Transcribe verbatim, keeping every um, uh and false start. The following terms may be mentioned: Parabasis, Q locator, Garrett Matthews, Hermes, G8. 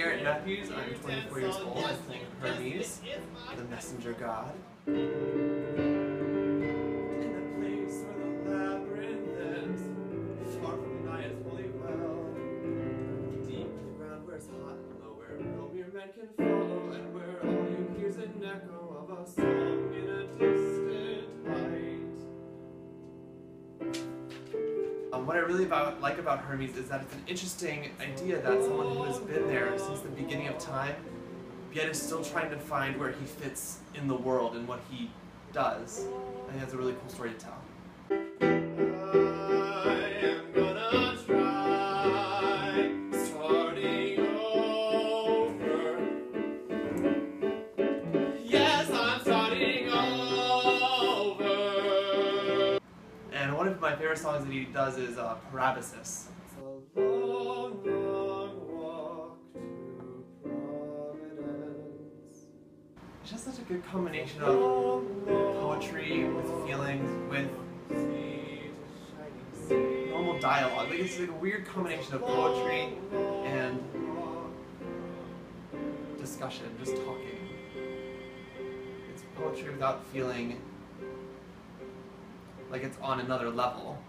Garrett Matthews, I'm twenty-four years old, I play Hermes, the messenger god. In the place where the labyrinth ends, far from the night is fully well. Deep in the ground where it's hot and low, where no mere men can follow, and where all you hear's an echo of a song in a distant light. Um, what I really about, like about Hermes is that it's an interesting idea that someone who has been there since the beginning of time yet is still trying to find where he fits in the world and what he does. I think that's a really cool story to tell. I am gonna try starting over. Yes, I'm starting over. And one of my favorite songs that he does is uh, Parabasis. It's just such a good combination of poetry with feelings, with normal dialogue. Like it's like a weird combination of poetry and discussion, just talking. It's poetry without feeling like it's on another level.